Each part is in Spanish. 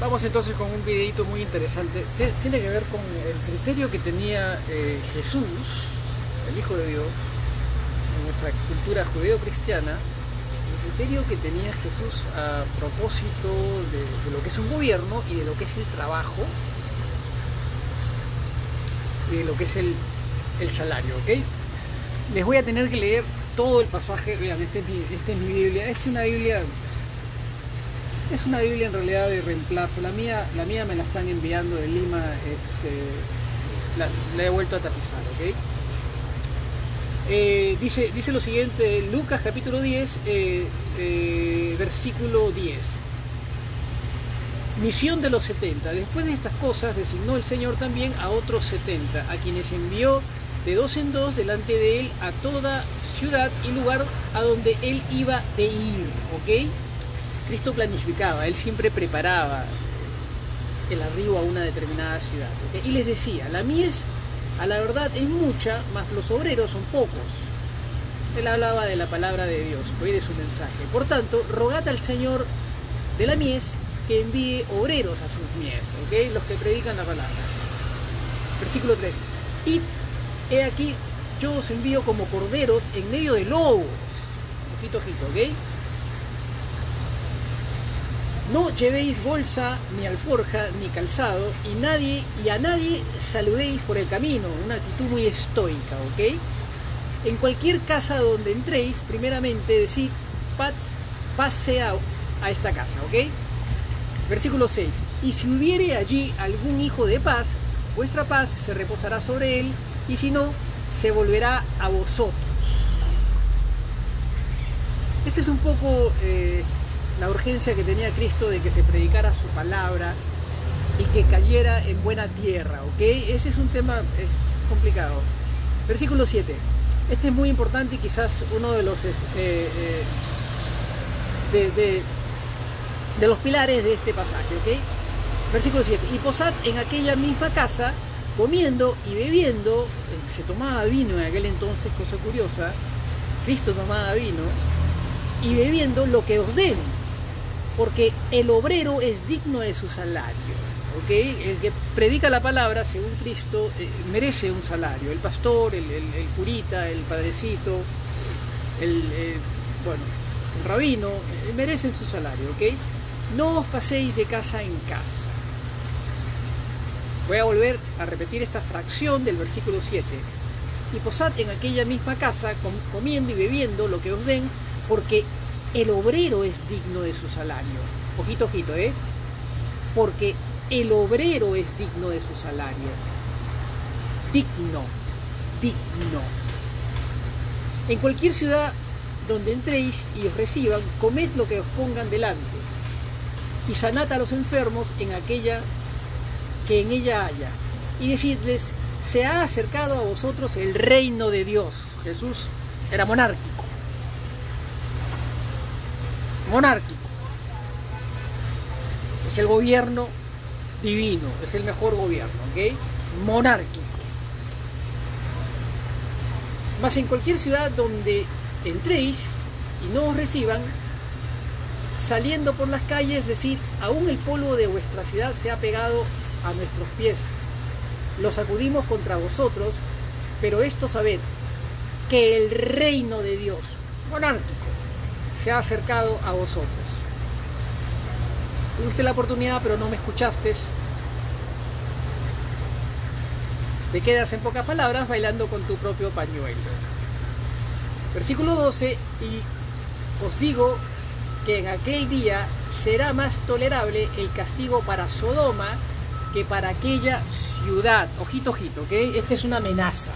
Vamos entonces con un videito muy interesante. Tiene que ver con el criterio que tenía Jesús, el Hijo de Dios, en nuestra cultura judeo-cristiana, el criterio que tenía Jesús a propósito de lo que es un gobierno y de lo que es el trabajo y de lo que es el salario, ¿ok? Les voy a tener que leer todo el pasaje. Vean, este es mi Biblia, es una Biblia en realidad de reemplazo. La mía me la están enviando de Lima, la he vuelto a tapizar, ¿ok? Dice lo siguiente, Lucas capítulo 10, versículo 10. Misión de los 70. Después de estas cosas designó el Señor también a otros 70, a quienes envió de dos en dos delante de él a toda ciudad y lugar a donde él iba de ir, ¿ok? Cristo planificaba, él siempre preparaba el arribo a una determinada ciudad, ¿okay? Y les decía, la mies a la verdad es mucha, mas los obreros son pocos. Él hablaba de la palabra de Dios, ¿okay? De su mensaje. Por tanto, rogad al Señor de la mies que envíe obreros a sus mies, ¿okay? Los que predican la palabra. Versículo 3. Y he aquí, yo os envío como corderos en medio de lobos. Ojito, ojito, ¿ok? No llevéis bolsa, ni alforja, ni calzado, y a nadie saludéis por el camino, una actitud muy estoica, ¿ok? En cualquier casa donde entréis, primeramente decid, pase a esta casa, ¿ok? Versículo 6. Y si hubiere allí algún hijo de paz, vuestra paz se reposará sobre él, y si no, se volverá a vosotros. Este es un poco... la urgencia que tenía Cristo de que se predicara su palabra y que cayera en buena tierra, ¿ok? Ese es un tema complicado. Versículo 7. Este es muy importante y quizás uno de los los pilares de este pasaje, ¿ok? Versículo 7. Y posad en aquella misma casa, comiendo y bebiendo. Se tomaba vino en aquel entonces, cosa curiosa. Cristo tomaba vino. Y bebiendo lo que os den, porque el obrero es digno de su salario, ¿ok? El que predica la palabra, según Cristo, merece un salario. El pastor, el curita, el padrecito, el rabino, merecen su salario, ¿ok? No os paséis de casa en casa. Voy a volver a repetir esta fracción del versículo 7. Y posad en aquella misma casa, comiendo y bebiendo lo que os den, porque el obrero es digno de su salario. Ojito, ojito, ¿eh? Porque el obrero es digno de su salario. Digno, digno. En cualquier ciudad donde entréis y os reciban, comed lo que os pongan delante, y sanad a los enfermos en aquella que en ella haya, y decidles, se ha acercado a vosotros el reino de Dios. Jesús era monárquico, es el gobierno divino, es el mejor gobierno, ¿ok? Monárquico. Mas en cualquier ciudad donde entréis y no os reciban, saliendo por las calles, decir, aún el polvo de vuestra ciudad se ha pegado a nuestros pies, lo sacudimos contra vosotros, pero esto sabed, que el reino de Dios, monárquico, se ha acercado a vosotros. Tuviste la oportunidad, pero no me escuchaste. Te quedas, en pocas palabras, bailando con tu propio pañuelo. Versículo 12, y os digo que en aquel día será más tolerable el castigo para Sodoma que para aquella ciudad. Ojito, ojito, ¿ok? Esta es una amenaza.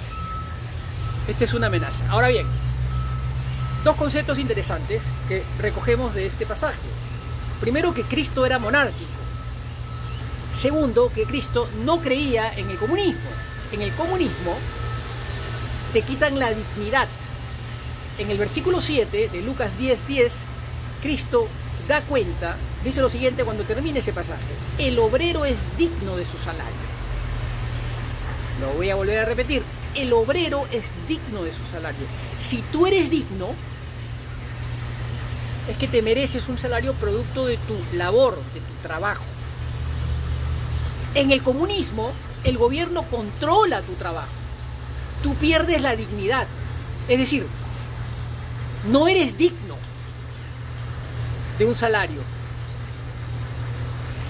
Esta es una amenaza. Ahora bien, dos conceptos interesantes que recogemos de este pasaje. Primero, que Cristo era monárquico. Segundo, que Cristo no creía en el comunismo. En el comunismo te quitan la dignidad. En el versículo 7 de Lucas 10:10, Cristo da cuenta, dice lo siguiente cuando termine ese pasaje: el obrero es digno de su salario. Lo voy a volver a repetir. El obrero es digno de su salario. Si tú eres digno, es que te mereces un salario producto de tu labor, de tu trabajo. En el comunismo, el gobierno controla tu trabajo. Tú pierdes la dignidad. Es decir, no eres digno de un salario.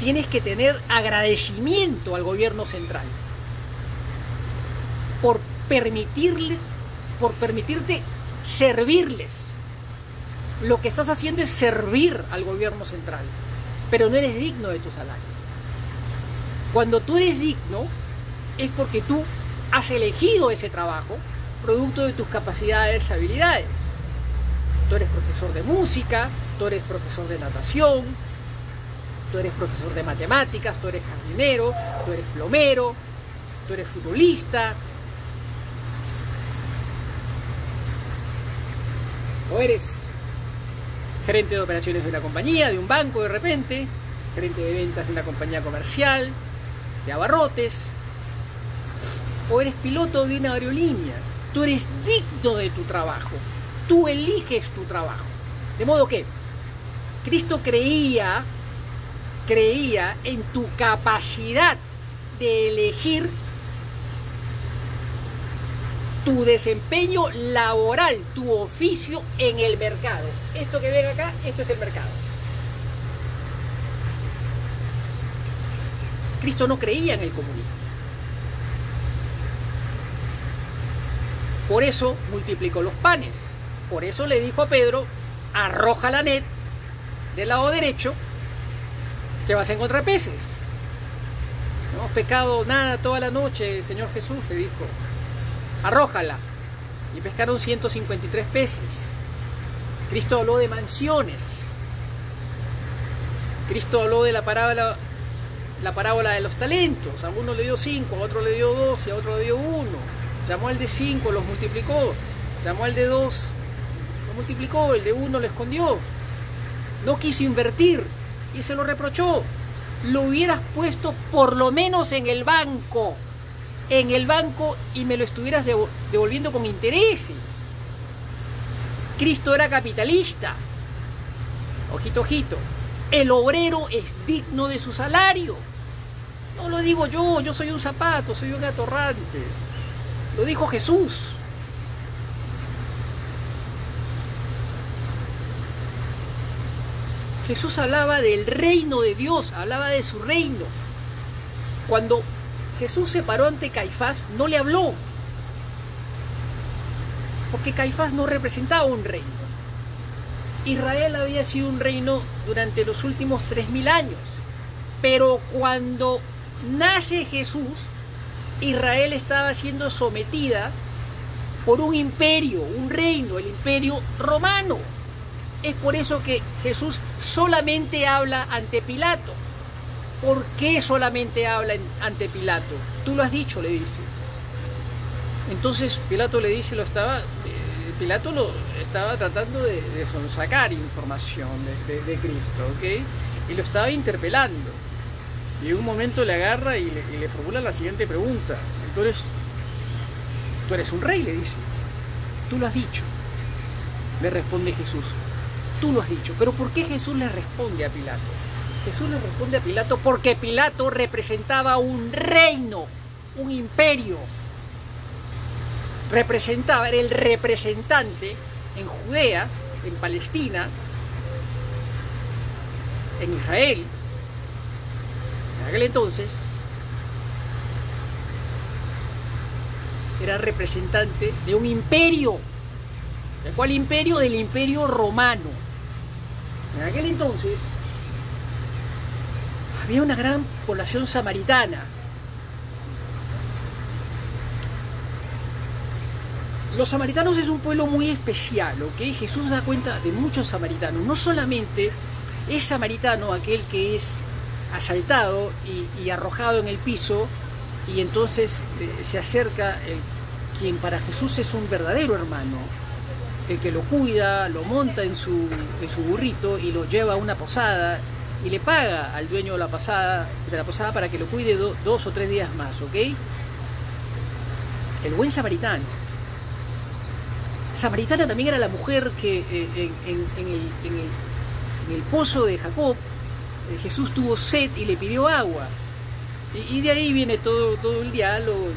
Tienes que tener agradecimiento al gobierno central por permitirte servirles. Lo que estás haciendo es servir al gobierno central, pero no eres digno de tu salario. Cuando tú eres digno es porque tú has elegido ese trabajo producto de tus capacidades, habilidades. Tú eres profesor de música, tú eres profesor de natación, tú eres profesor de matemáticas, tú eres jardinero, tú eres plomero, tú eres futbolista, o eres gerente de operaciones de una compañía, de un banco de repente, gerente de ventas de una compañía comercial, de abarrotes, o eres piloto de una aerolínea. Tú eres digno de tu trabajo, tú eliges tu trabajo. De modo que Cristo creía en tu capacidad de elegir tu desempeño laboral, tu oficio en el mercado. Esto que ven acá, esto es el mercado. Cristo no creía en el comunismo. Por eso multiplicó los panes. Por eso le dijo a Pedro, arroja la net del lado derecho, que vas a encontrar peces. No hemos pecado nada toda la noche, el Señor Jesús le dijo. Arrójala. Y pescaron 153 peces. Cristo habló de mansiones. Cristo habló de la parábola de los talentos. A uno le dio 5, a otro le dio 2, a otro le dio 1. Llamó al de 5, los multiplicó. Llamó al de 2, lo multiplicó. El de 1 lo escondió. No quiso invertir y se lo reprochó. Lo hubieras puesto por lo menos en el banco. En el banco y me lo estuvieras devolviendo con intereses. Cristo era capitalista. Ojito, ojito. El obrero es digno de su salario. No lo digo yo soy un zapato, soy un atorrante. Lo dijo Jesús. Jesús hablaba del reino de Dios, hablaba de su reino. Cuando Jesús se paró ante Caifás, no le habló, porque Caifás no representaba un reino. Israel había sido un reino durante los últimos 3000 años, pero cuando nace Jesús, Israel estaba siendo sometida por un imperio, un reino, el imperio romano. Es por eso que Jesús solamente habla ante Pilato. ¿Por qué solamente habla ante Pilato? Tú lo has dicho, le dice. Entonces Pilato le dice, Pilato lo estaba tratando de sonsacar información de Cristo, ¿ok? Y lo estaba interpelando. Y en un momento le agarra y le formula la siguiente pregunta. Entonces, tú eres un rey, le dice. Tú lo has dicho. Le responde Jesús. Tú lo has dicho. Pero ¿por qué Jesús le responde a Pilato? Jesús le responde a Pilato porque Pilato representaba un reino, un imperio. Representaba, era el representante en Judea, en Palestina, en Israel, en aquel entonces, era representante de un imperio. ¿De cuál imperio? Del imperio romano. En aquel entonces había una gran población samaritana. Los samaritanos es un pueblo muy especial, ¿ok? Jesús da cuenta de muchos samaritanos. No solamente es samaritano aquel que es asaltado y arrojado en el piso, y entonces se acerca quien para Jesús es un verdadero hermano, el que lo cuida, lo monta en su burrito y lo lleva a una posada, y le paga al dueño de la posada para que lo cuide 2 o 3 días más, ¿ok? El buen samaritano. Samaritana también era la mujer que en el pozo de Jacob, Jesús tuvo sed y le pidió agua. Y de ahí viene todo el diálogo.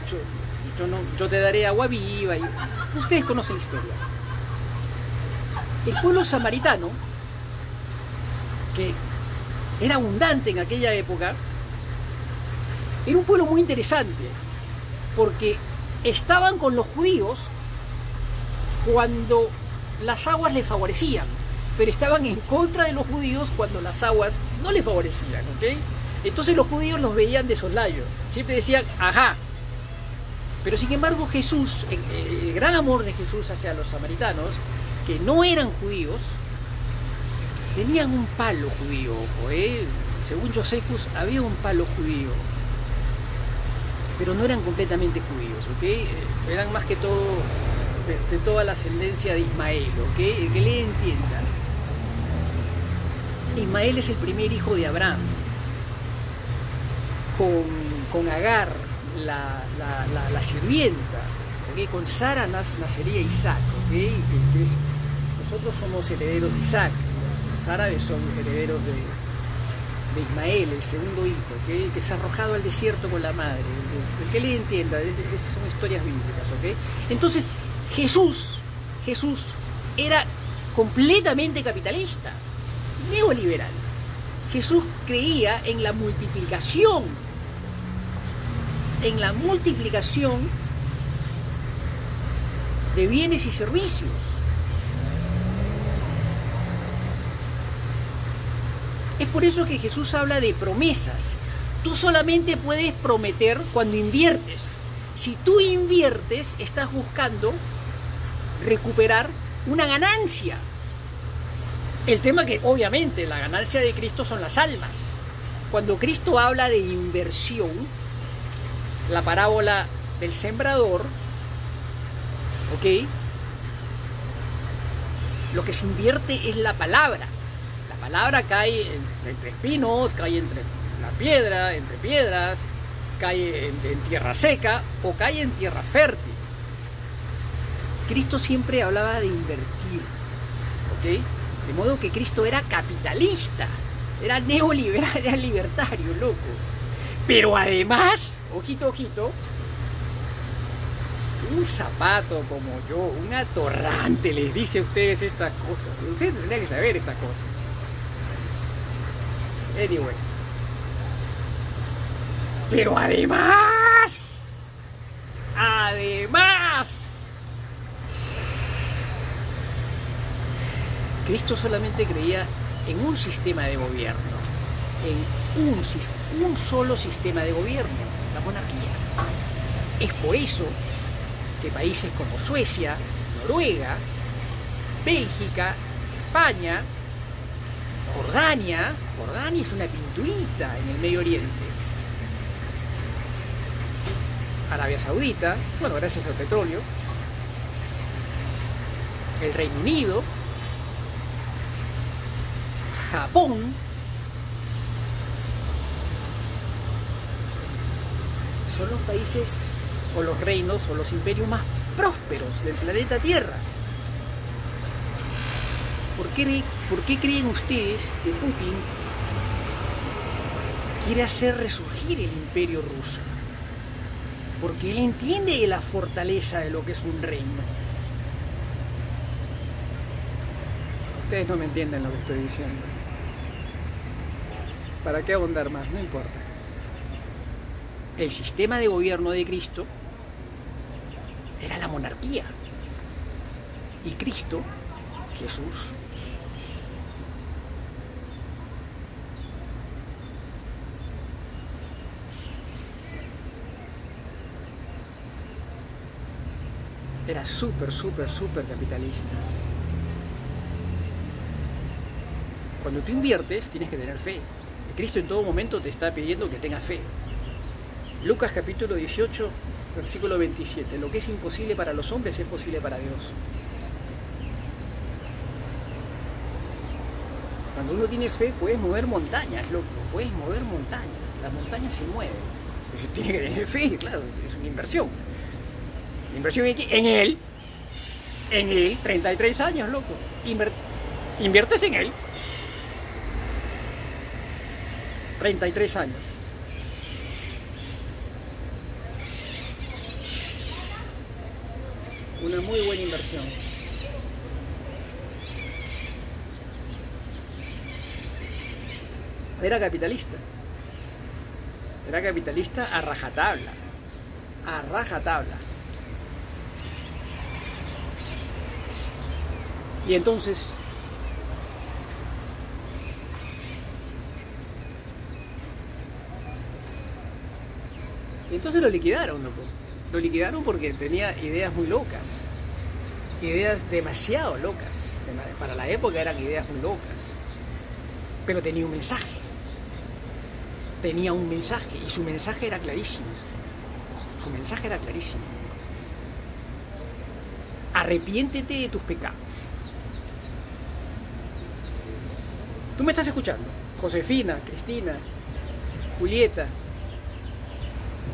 Yo te daré agua viva. Y ustedes conocen la historia. El pueblo samaritano, que era abundante en aquella época, era un pueblo muy interesante, porque estaban con los judíos cuando las aguas les favorecían, pero estaban en contra de los judíos cuando las aguas no les favorecían, ¿ok? Entonces los judíos los veían de soslayo, siempre decían, ajá. Pero sin embargo Jesús, el gran amor de Jesús hacia los samaritanos, que no eran judíos, tenían un palo judío, ojo, según Josefus había un palo judío, pero no eran completamente judíos, ¿ok? Eran más que todo de toda la ascendencia de Ismael, ¿ok? El que le entienda. Ismael es el primer hijo de Abraham, con Agar, la sirvienta, ¿okay? Con Sara nacería Isaac, ¿okay? Entonces, nosotros somos herederos de Isaac, los árabes son herederos de Ismael, el segundo hijo, ¿okay? Que es arrojado al desierto con la madre, el que le entienda, son historias bíblicas, ¿okay? Entonces Jesús era completamente capitalista, neoliberal. Jesús creía en la multiplicación, de bienes y servicios. Es por eso que Jesús habla de promesas. Tú solamente puedes prometer cuando inviertes. Si tú inviertes, estás buscando recuperar una ganancia. El tema que, obviamente, la ganancia de Cristo son las almas. Cuando Cristo habla de inversión, la parábola del sembrador, ¿ok? Lo que se invierte es la palabra. La palabra cae entre espinos, cae entre la piedra, entre piedras, cae en tierra seca o cae en tierra fértil. Cristo siempre hablaba de invertir, ¿ok? De modo que Cristo era capitalista, era neoliberal, era libertario, loco. Pero además, ojito, ojito, un zapato como yo, un atorrante, les dice a ustedes estas cosas. Ustedes tendrían que saber estas cosas. Anyway. Pero además, Cristo solamente creía en un sistema de gobierno, en un solo sistema de gobierno, la monarquía. Es por eso que países como Suecia, Noruega, Bélgica, España, Jordania es una pinturita en el Medio Oriente, Arabia Saudita, bueno, gracias al petróleo, el Reino Unido, Japón, son los países o los reinos o los imperios más prósperos del planeta Tierra. ¿Por qué creen ustedes que Putin quiere hacer resurgir el imperio ruso? Porque él entiende la fortaleza de lo que es un reino. Ustedes no me entienden lo que estoy diciendo. ¿Para qué abundar más? No importa. El sistema de gobierno de Cristo era la monarquía. Y Cristo, Jesús, era súper capitalista. Cuando tú inviertes, tienes que tener fe. Cristo en todo momento te está pidiendo que tengas fe. Lucas capítulo 18, versículo 27. Lo que es imposible para los hombres es posible para Dios. Cuando uno tiene fe, puedes mover montañas, loco. Puedes mover montañas. Las montañas se mueven. Pero tiene que tener fe, claro. Es una inversión. Inversión en él. En él. 33 años, loco. Inviertes en él. 33 años. una muy buena inversión. Era capitalista a rajatabla, Y entonces, lo liquidaron, loco. Lo liquidaron porque tenía ideas muy locas, ideas demasiado locas, para la época eran ideas muy locas, pero tenía un mensaje. Y su mensaje era clarísimo. Arrepiéntete de tus pecados. Tú me estás escuchando, Josefina, Cristina, Julieta,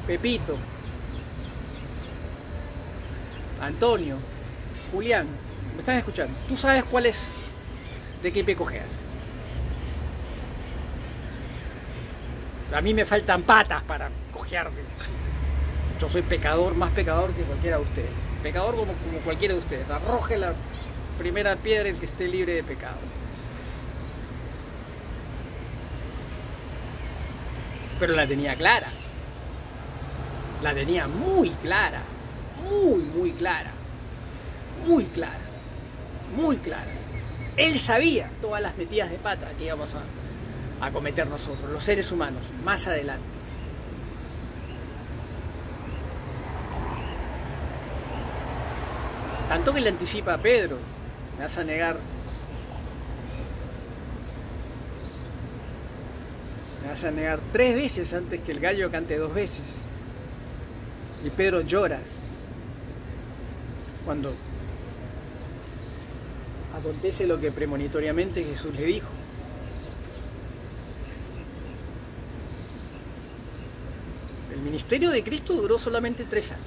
Pepito, Antonio, Julián, me estás escuchando. Tú sabes cuál es, de qué peco cojeas. A mí me faltan patas para cojear. Yo soy pecador, más pecador que cualquiera de ustedes. Pecador como cualquiera de ustedes. Arroje la primera piedra el que esté libre de pecados. Pero la tenía clara. La tenía muy clara. Muy clara. Él sabía todas las metidas de pata que íbamos a cometer nosotros, los seres humanos, más adelante. Tanto que le anticipa a Pedro, me vas a negar, tres veces antes que el gallo cante dos veces. Y Pedro llora cuando acontece lo que premonitoriamente Jesús le dijo. El ministerio de Cristo duró solamente 3 años.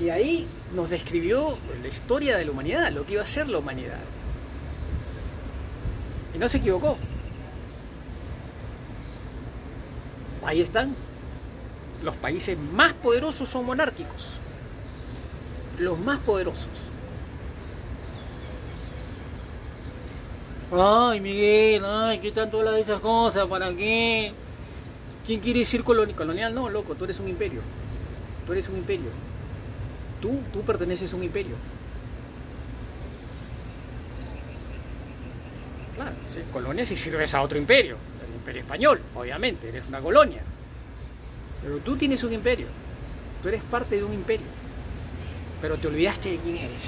Y ahí nos describió la historia de la humanidad, lo que iba a ser la humanidad. Y no se equivocó. Ahí están. Los países más poderosos son monárquicos. Los más poderosos. Ay, Miguel, ay, ¿qué tanto hablas de esas cosas? ¿Para qué? ¿Quién quiere decir colonial? No, loco, tú eres un imperio. Tú perteneces a un imperio. Claro, si colonia si sirves a otro imperio. El imperio español, obviamente, eres una colonia. Pero tú tienes un imperio. Tú eres parte de un imperio. Pero te olvidaste de quién eres.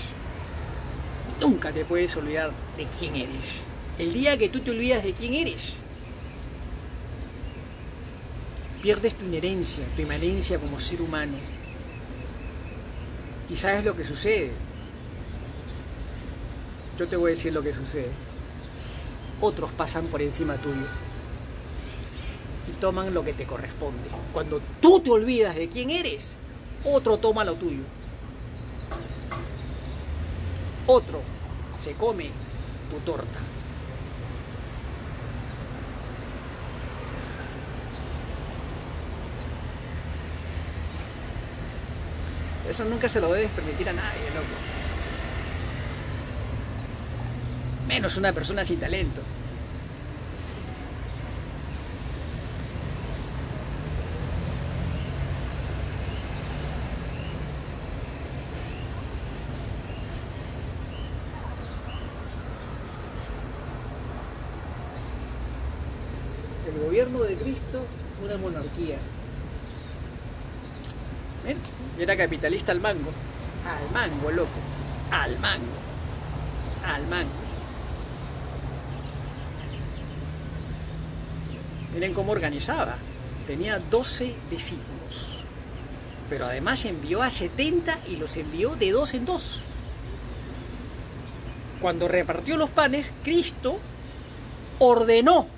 Nunca te puedes olvidar de quién eres. El día que tú te olvidas de quién eres, pierdes tu inherencia, tu inmanencia como ser humano. Y sabes lo que sucede. Yo te voy a decir lo que sucede. Otros pasan por encima tuyo y toman lo que te corresponde. Cuando tú te olvidas de quién eres, otro toma lo tuyo. Otro se come tu torta. Eso nunca se lo debes permitir a nadie, loco. Menos una persona sin talento. El gobierno de Cristo, una monarquía. ¿Ven? Era capitalista al mango. Al mango, loco. Miren cómo organizaba. Tenía 12 discípulos. Pero además envió a 70 y los envió de 2 en 2. Cuando repartió los panes, Cristo ordenó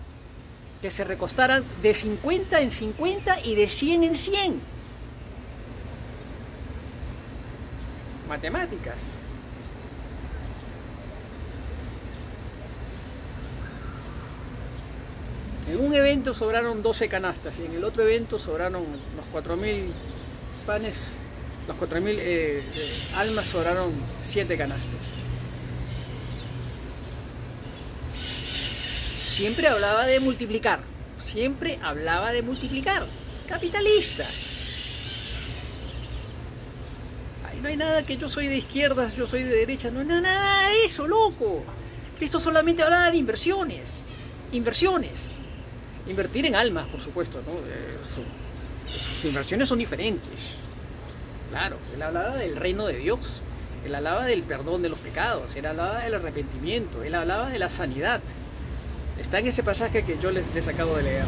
que se recostaran de 50 en 50 y de 100 en 100. Matemáticas. En un evento sobraron 12 canastas y en el otro evento sobraron unos 4000 panes Los 4.000 almas sobraron 7 canastos. Siempre hablaba de multiplicar. Siempre hablaba de multiplicar. Capitalista. Ahí no hay nada que yo soy de izquierdas, yo soy de derechas. No hay nada de eso, loco. Cristo solamente hablaba de inversiones. Inversiones. Invertir en almas, por supuesto, ¿no? Sus inversiones son diferentes. Claro, él hablaba del reino de Dios, él hablaba del perdón de los pecados, él hablaba del arrepentimiento, él hablaba de la sanidad. Está en ese pasaje que yo les acabo de leer.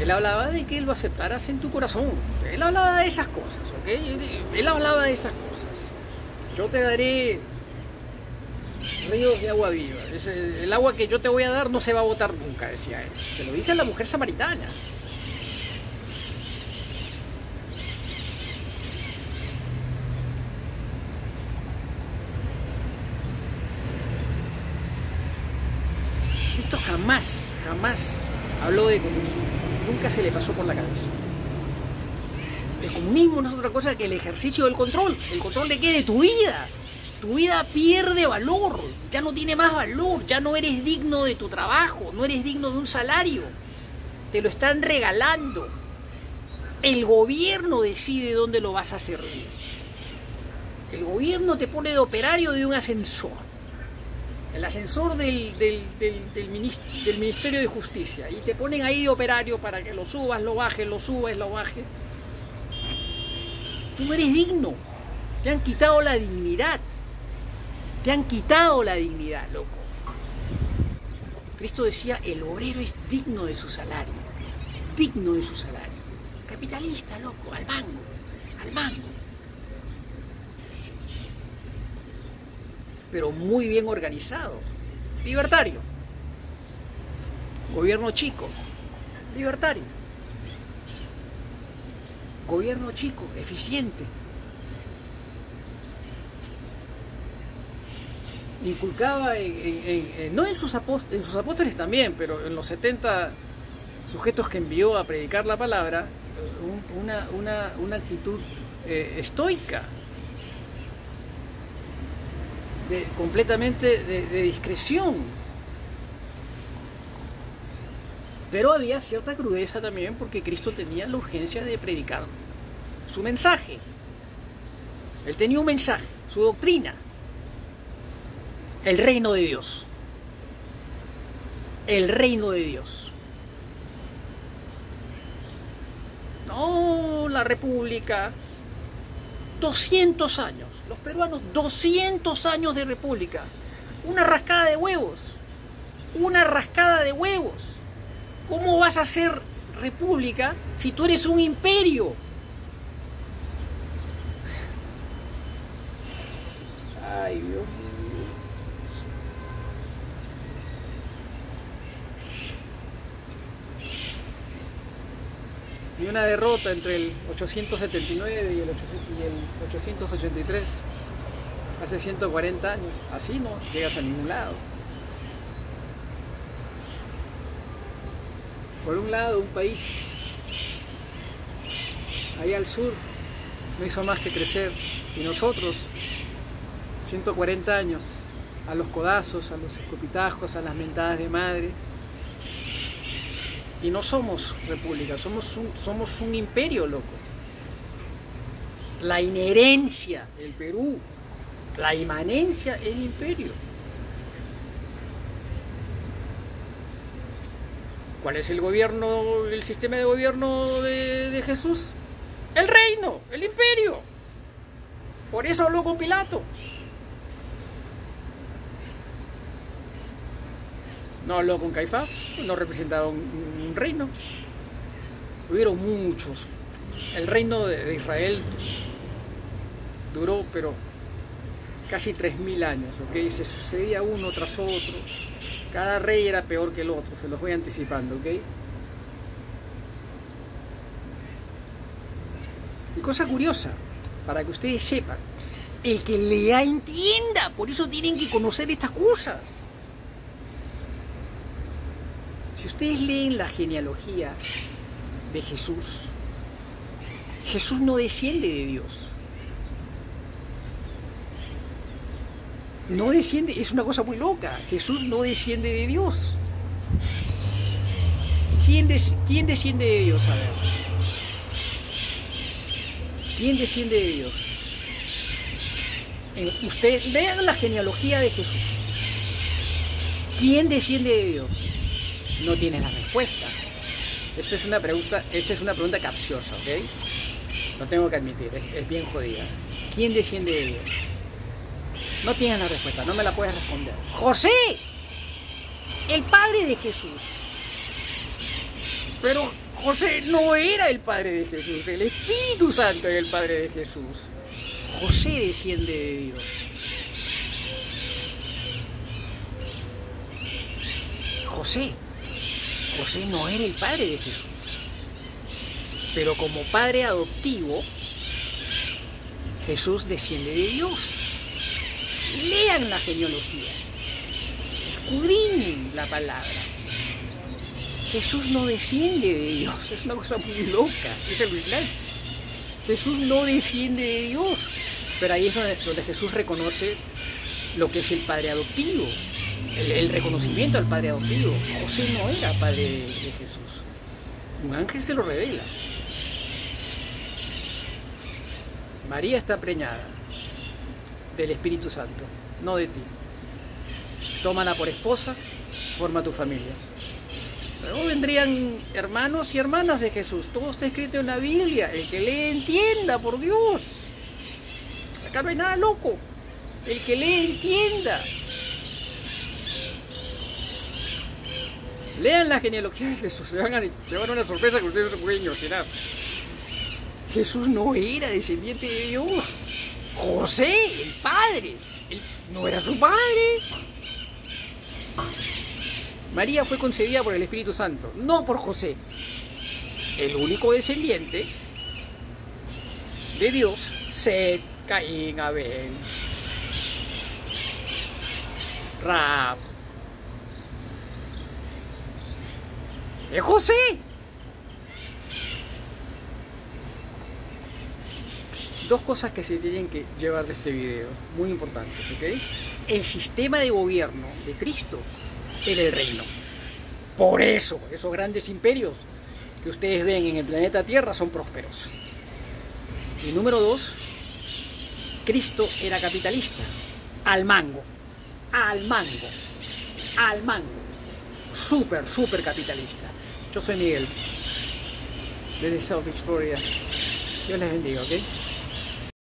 Él hablaba de que lo aceptaras en tu corazón. Él hablaba de esas cosas, ¿ok? Él hablaba de esas cosas. Yo te daré ríos de agua viva. El agua que yo te voy a dar no se va a botar nunca, decía él. Se lo dice a la mujer samaritana. Cristo jamás, jamás habló de comunismo. Nunca se le pasó por la cabeza. El comunismo no es otra cosa que el ejercicio del control. ¿El control de qué? De tu vida. Tu vida pierde valor, ya no tiene más valor, ya no eres digno de tu trabajo, no eres digno de un salario. Te lo están regalando. El gobierno decide dónde lo vas a servir. El gobierno te pone de operario de un ascensor. El ascensor del Ministerio de Justicia. Y te ponen ahí de operario para que lo subas, lo bajes, lo subas, lo bajes. Tú no eres digno. Te han quitado la dignidad. Te han quitado la dignidad, loco. Cristo decía, el obrero es digno de su salario. Digno de su salario. Capitalista, loco, al mango. Al mango. Pero muy bien organizado. Libertario. Gobierno chico. Libertario. Gobierno chico, eficiente. Inculcaba, no en sus apóstoles también, pero en los 70 sujetos que envió a predicar la palabra, una actitud estoica, completamente de discreción. Pero había cierta crudeza también porque Cristo tenía la urgencia de predicar su mensaje. Él tenía un mensaje, su doctrina. El reino de Dios. El reino de Dios. No, la república. 200 años. Los peruanos, 200 años de república. Una rascada de huevos. Una rascada de huevos. ¿Cómo vas a hacer república si tú eres un imperio? Ay, Dios mío. Y una derrota entre el 879 y el 883, hace 140 años. Así no llegas a ningún lado. Por un lado, un país ahí al sur no hizo más que crecer. Y nosotros, 140 años, a los codazos, a los escopitajos, a las mentadas de madre. Y no somos república, somos un imperio, loco. La inherencia del Perú, la inmanencia es el imperio. ¿Cuál es el gobierno, el sistema de gobierno de Jesús? El reino, el imperio. Por eso habló con Pilato. No habló con Caifás, no representaba un reino. Hubieron muchos. El reino de Israel duró, pero casi 3.000 años, ¿ok? Se sucedía uno tras otro. Cada rey era peor que el otro, se los voy anticipando, ¿ok? Y cosa curiosa, para que ustedes sepan, el que lea entienda, por eso tienen que conocer estas cosas. Si ustedes leen la genealogía de Jesús, Jesús no desciende de Dios. No desciende, es una cosa muy loca. Jesús no desciende de Dios. ¿Quién desciende de Dios? A ver. ¿Quién desciende de Dios? Ustedes vean la genealogía de Jesús. ¿Quién desciende de Dios? No tiene la respuesta. Esta es una pregunta capciosa, ¿ok? Lo tengo que admitir, es bien jodida. ¿Quién desciende de Dios? No tienes la respuesta, no me la puedes responder. ¡José! El padre de Jesús. Pero José no era el padre de Jesús, el Espíritu Santo era el padre de Jesús. José desciende de Dios. José no era el padre de Jesús, pero como padre adoptivo, Jesús desciende de Dios. Lean la genealogía, escudriñen la palabra. Jesús no desciende de Dios, es una cosa muy loca, es alucinante. Jesús no desciende de Dios, pero ahí es donde Jesús reconoce lo que es el padre adoptivo. El reconocimiento al padre adoptivo. José no era padre de Jesús. Un ángel se lo revela. María está preñada del Espíritu Santo, no de ti. Tómala por esposa, forma tu familia. Luego vendrían hermanos y hermanas de Jesús. Todo está escrito en la Biblia. El que lee entienda, por Dios. Acá no hay nada loco. El que lee entienda. Lean la genealogía de Jesús, se van a llevar una sorpresa que ustedes no se pueden imaginar. Jesús no era descendiente de Dios. José, el padre, él no era su padre. María fue concebida por el Espíritu Santo, no por José. El único descendiente de Dios, Set, Caín, Abel, Raab, es José. Dos cosas que se tienen que llevar de este video, muy importantes, ¿ok? El sistema de gobierno de Cristo era el reino. Por eso, esos grandes imperios que ustedes ven en el planeta Tierra son prósperos. Y número dos, Cristo era capitalista. Al mango. Al mango. Al mango. Súper, súper capitalista. Yo soy Miguel, desde South Beach, Florida. Dios les bendiga, ¿ok?